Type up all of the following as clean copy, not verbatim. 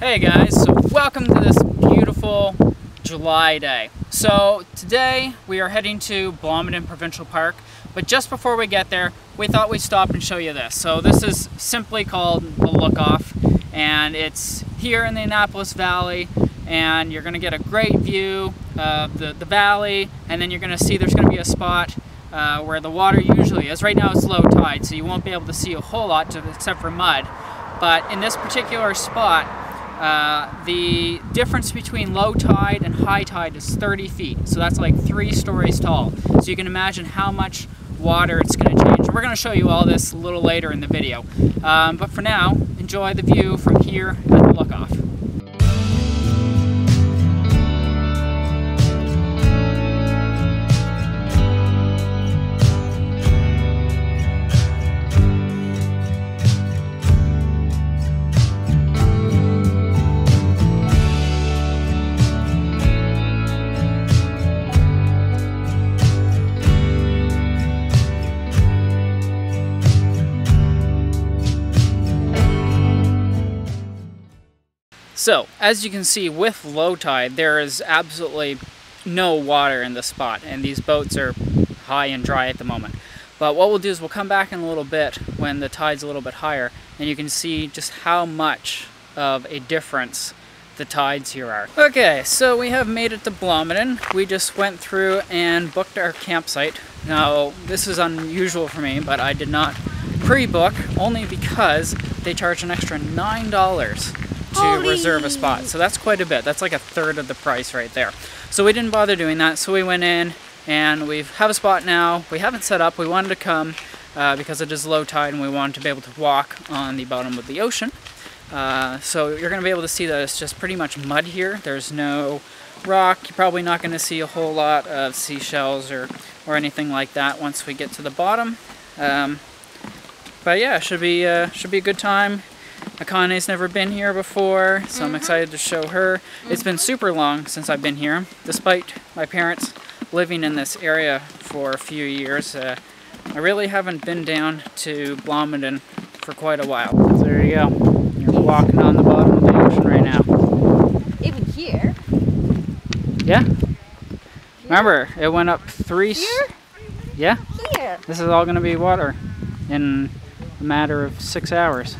Hey guys, so welcome to this beautiful July day. So today we are heading to Blomidon Provincial Park, but just before we get there, we thought we'd stop and show you this. So this is simply called the Look-Off, and it's here in the Annapolis Valley, and you're gonna get a great view of the valley, and then you're gonna see there's gonna be a spot where the water usually is. Right now it's low tide, so you won't be able to see a whole lot except for mud. But in this particular spot, the difference between low tide and high tide is 30 feet. So that's like 3 stories tall. So you can imagine how much water it's going to change. We're going to show you all this a little later in the video. But for now, enjoy the view from here at the Look-Off. So, as you can see, with low tide, there is absolutely no water in the spot, and these boats are high and dry at the moment. But what we'll do is we'll come back in a little bit when the tide's a little bit higher, and you can see just how much of a difference the tides here are. Okay, so we have made it to Blomidon. We just went through and booked our campsite. Now, this is unusual for me, but I did not pre-book, only because they charge an extra $9 to reserve a spot. So that's quite a bit. That's like a third of the price right there. So we didn't bother doing that. So we went in and we have a spot now. We haven't set up. We wanted to come because it is low tide and we wanted to be able to walk on the bottom of the ocean. So you're going to be able to see that it's just pretty much mud here. There's no rock. You're probably not going to see a whole lot of seashells or anything like that once we get to the bottom. But yeah, it should be a good time. Akane's never been here before, so I'm excited to show her. It's been super long since I've been here, despite my parents living in this area for a few years. I really haven't been down to Blomidon for quite a while. So there you go. You're walking on the bottom of the ocean right now. Even here? Yeah. Remember, it went up 3... Here? Yeah. Here. This is all going to be water in a matter of 6 hours.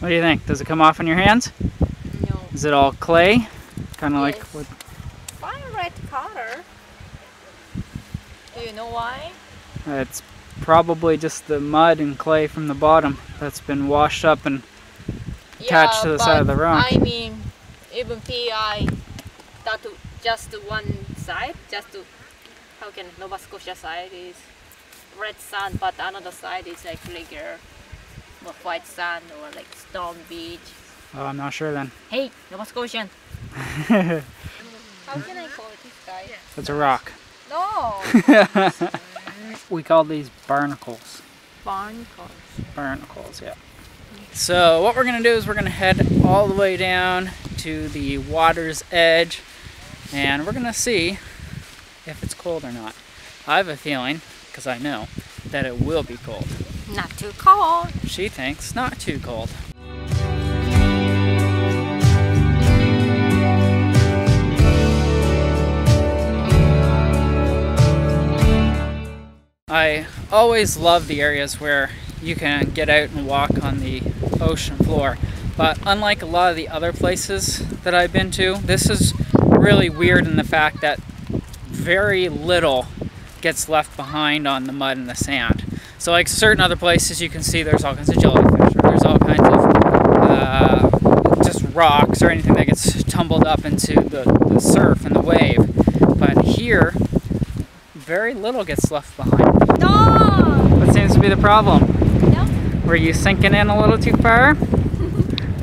What do you think? Does it come off on your hands? No. Is it all clay? Kind of like what? Fine red color. Do you know why? It's probably just the mud and clay from the bottom that's been washed up and attached to the side of the rock. I mean, even PI, that just one side, how can Nova Scotia side is red sand, but another side is like regular white sand or like stone beach. Oh, I'm not sure then. Hey, Nova Scotian. How can I call it this guy? It's a rock. No. We call these barnacles. Barnacles. Barnacles, yeah. So what we're gonna do is we're gonna head all the way down to the water's edge, and we're gonna see if it's cold or not. I have a feeling, because I know, that it will be cold. Not too cold. She thinks not too cold. I always love the areas where you can get out and walk on the ocean floor, but unlike a lot of the other places that I've been to, this is really weird in the fact that very little gets left behind on the mud and the sand. So like certain other places you can see there's all kinds of jellyfish, or there's all kinds of just rocks or anything that gets tumbled up into the surf and the wave. But here, very little gets left behind. No! That seems to be the problem. No. Were you sinking in a little too far?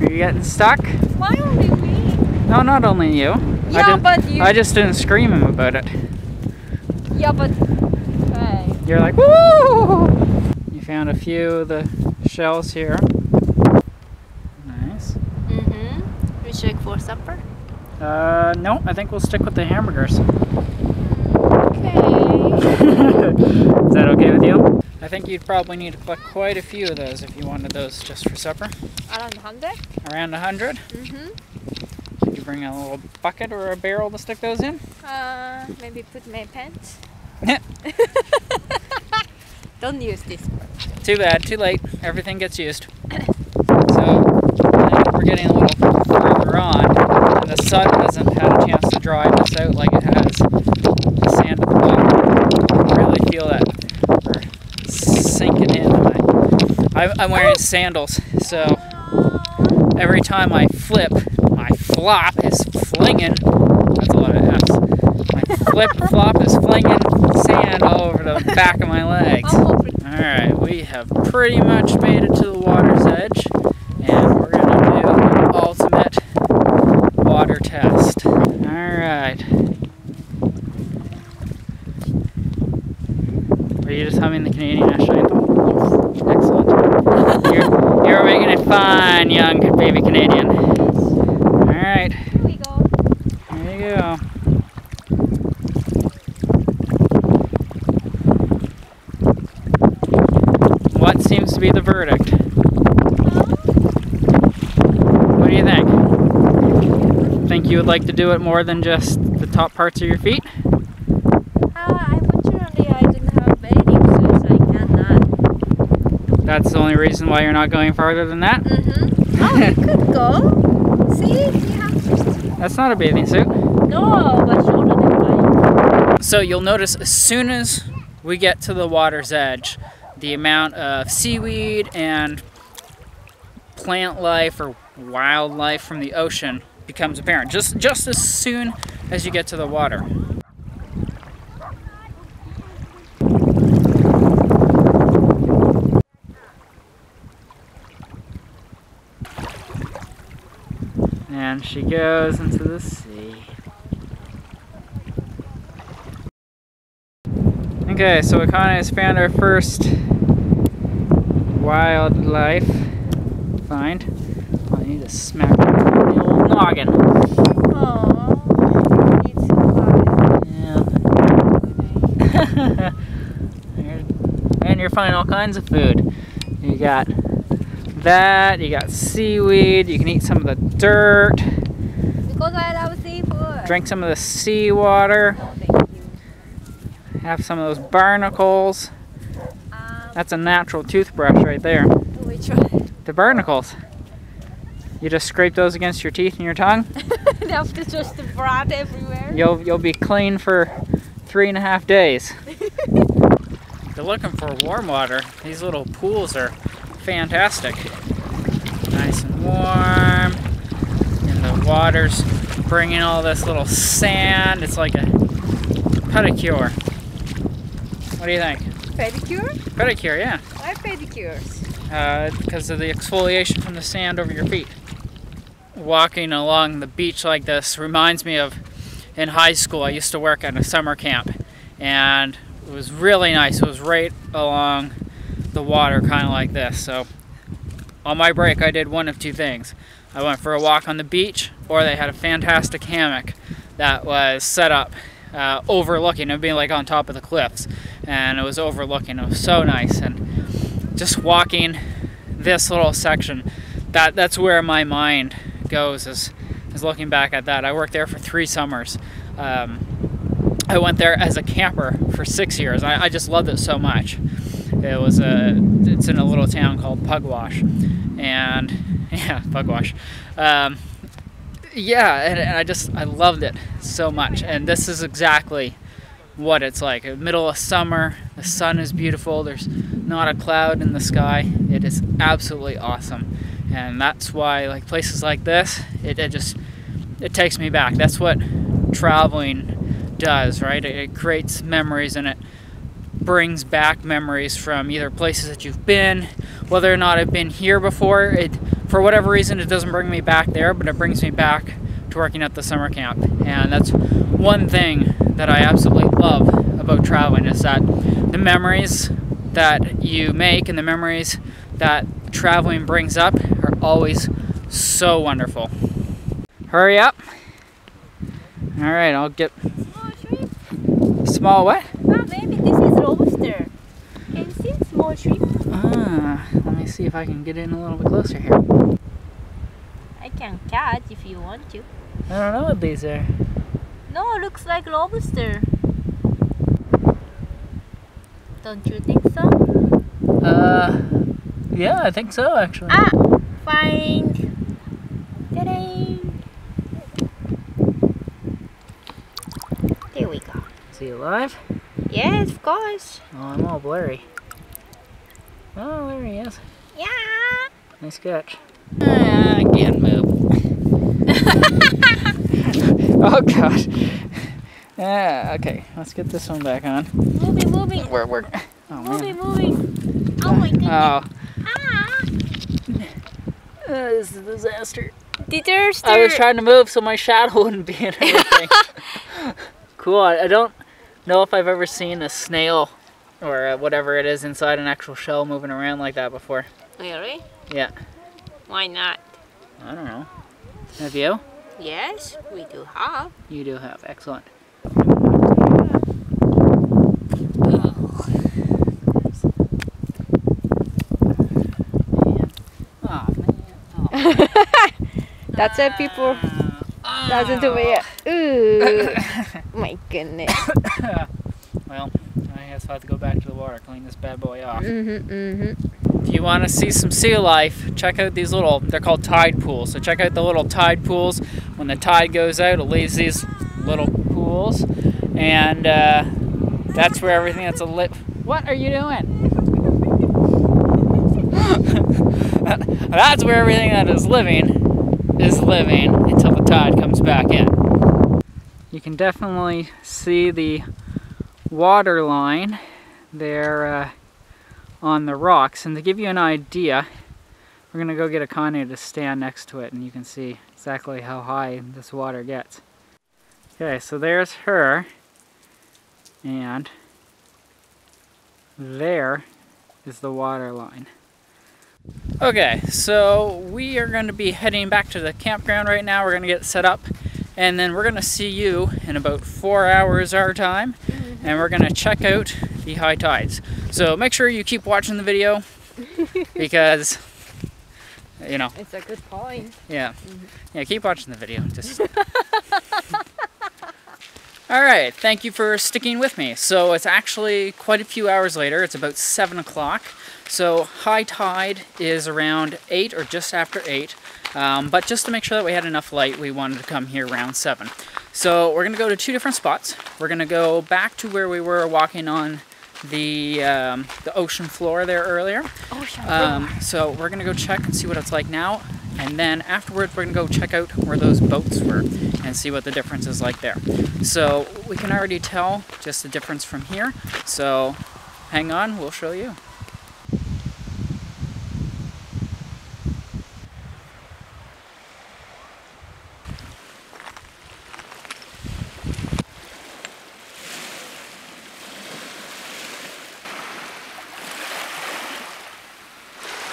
Were you getting stuck? Why only me? No, not only you. Yeah, but you. I just didn't scream him about it. Yeah, but... Hey. You're like, woo! You found a few of the shells here. Nice. Mm-hmm. We should for supper? No, I think we'll stick with the hamburgers. Okay. Is that okay with you? I think you'd probably need to collect quite a few of those if you wanted those just for supper. Around 100? Around 100? Mm-hmm. Should you bring a little bucket or a barrel to stick those in? Maybe put my pants. Don't use this part. Too bad, too late. Everything gets used. So, I think we're getting a little further on, and the sun hasn't had a chance to dry this out like it has the sand at the bottom. I really feel that. Sinking in. I'm wearing sandals, so every time I flip, my flop is flinging. That's a lot of F's. My flop is flinging sand all over the back of my legs. Alright, we have pretty much made it to the water's edge, and we're going to do the ultimate water test. Alright. Are you just humming the Canadian national anthem? Yes. Excellent. You're making it fine, young baby Canadian. All right. Here we go. There you go. What seems to be the verdict? What do you think? Think you would like to do it more than just the top parts of your feet? That's the only reason why you're not going farther than that? Mm-hmm. Oh, you could go. See? Yeah. That's not a bathing suit. No, but shorter than mine. So you'll notice as soon as we get to the water's edge, the amount of seaweed and plant life or wildlife from the ocean becomes apparent. Just as soon as you get to the water. And she goes into the sea. Okay, so Akane has found our first wildlife find. Oh, I need to smack the old noggin. Aww, it's so yeah. And you're finding all kinds of food. You got that, you got seaweed, you can eat some of the dirt. Because I love seafood. Drink some of the seawater. No, thank you. Have some of those barnacles. That's a natural toothbrush right there. Which one? The barnacles. You just scrape those against your teeth and your tongue. After just the broth everywhere. You'll be clean for 3.5 days. If you're looking for warm water, these little pools are fantastic. Nice and warm, and the water's bringing all this little sand. It's like a pedicure. What do you think? Pedicure? Pedicure, yeah. Why pedicures? Because of the exfoliation from the sand over your feet. Walking along the beach like this reminds me of in high school. I used to work at a summer camp, and it was really nice. It was right along the water, kind of like this. So on my break I did one of two things. I went for a walk on the beach, or they had a fantastic hammock that was set up overlooking. It would be like on top of the cliffs, and it was overlooking. It was so nice. And just walking this little section, that's where my mind goes, is looking back at that. I worked there for 3 summers. I went there as a camper for 6 years. I just loved it so much. It's in a little town called Pugwash, and yeah, Pugwash. And I loved it so much, and this is exactly what it's like. Middle of summer, the sun is beautiful, there's not a cloud in the sky. It is absolutely awesome, and that's why like places like this, it takes me back. That's what traveling does, right? It creates memories, and it brings back memories from either places that you've been, whether or not I've been here before. For whatever reason, it doesn't bring me back there, but it brings me back to working at the summer camp. And that's one thing that I absolutely love about traveling, is that the memories that you make and the memories that traveling brings up are always so wonderful. Hurry up. All right, I'll get small what? Oh, maybe this is lobster. Can you see small shrimp? Ah, let me see if I can get in a little bit closer here. I can catch if you want to. I don't know what these are. No, it looks like lobster. Don't you think so? Yeah, I think so actually. Ah, find. Ta-da! There we go. Is he alive? Yes, of course. Oh, I'm all blurry. Oh, there he is. Yeah. Nice catch. I can't move. Oh gosh. Yeah, okay, let's get this one back on. Moving, moving. We're oh, moving, man. Moving. Oh my goodness. Oh. Ah. This is a disaster. Disaster. I was trying to move so my shadow wouldn't be in everything. Cool. I don't know if I've ever seen a snail or whatever it is inside an actual shell moving around like that before. Really? Yeah. Why not? I don't know. Have you? Yes, we do have. You do have. Excellent. That's it, people. Doesn't do it. Ooh, my goodness. Well, I guess I'll have to go back to the water, clean this bad boy off. If you want to see some sea life, check out these little, they're called tide pools. So check out the little tide pools. When the tide goes out, it leaves these little pools. And that's where everything that's a lit. What are you doing? That's where everything that is living until the tide comes back in. You can definitely see the water line there on the rocks, and to give you an idea, we're gonna go get Akane to stand next to it and you can see exactly how high this water gets. Okay, so there's her, and there is the water line. Okay, so we are going to be heading back to the campground right now. We're going to get set up, and then we're going to see you in about 4 hours our time, and we're going to check out the high tides. So make sure you keep watching the video because, you know. It's a good point. Yeah. Yeah, keep watching the video. Just. All right, thank you for sticking with me. So it's actually quite a few hours later. It's about 7 o'clock. So high tide is around 8 or just after 8. But just to make sure that we had enough light, we wanted to come here around 7. So we're gonna go to two different spots. We're gonna go back to where we were walking on the ocean floor there earlier. Ocean floor. So we're gonna go check and see what it's like now. And then afterwards, we're gonna go check out where those boats were and see what the difference is like there. So we can already tell just the difference from here. So hang on, we'll show you.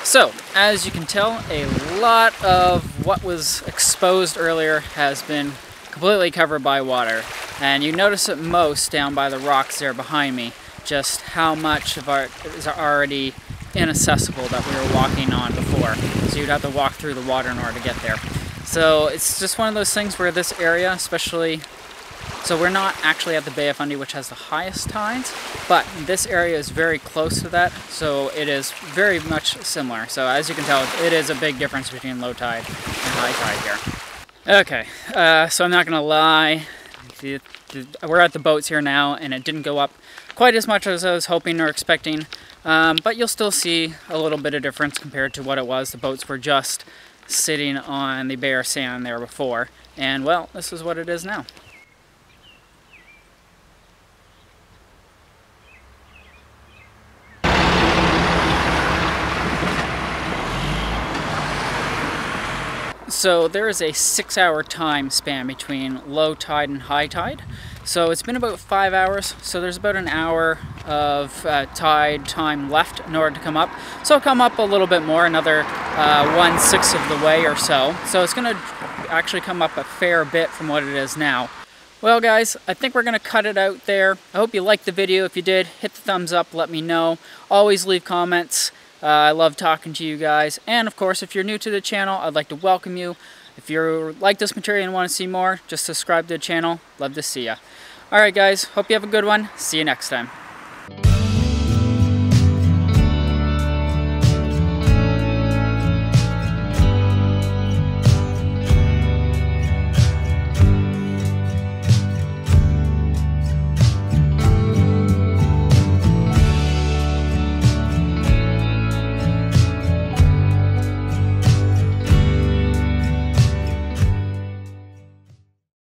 So, as you can tell, a lot of what was exposed earlier has been completely covered by water. And you notice it most down by the rocks there behind me, just how much of it is already inaccessible that we were walking on before. So you'd have to walk through the water in order to get there. So it's just one of those things where this area, especially, so we're not actually at the Bay of Fundy, which has the highest tides, but this area is very close to that, so it is very much similar. So as you can tell, it is a big difference between low tide and high tide here. Okay, so I'm not gonna lie, we're at the boats here now, and it didn't go up quite as much as I was hoping or expecting, but you'll still see a little bit of difference compared to what it was. The boats were just sitting on the bare sand there before, and well, this is what it is now. So there is a 6-hour time span between low tide and high tide. So it's been about 5 hours, so there's about an hour of tide time left in order to come up. So I'll come up a little bit more, another 1/6 of the way or so. So it's gonna actually come up a fair bit from what it is now. Well guys, I think we're gonna cut it out there. I hope you liked the video. If you did, hit the thumbs up, let me know. Always leave comments. I love talking to you guys. And of course, if you're new to the channel, I'd like to welcome you. If you like this material and want to see more, just subscribe to the channel. Love to see ya. Alright guys, hope you have a good one. See you next time.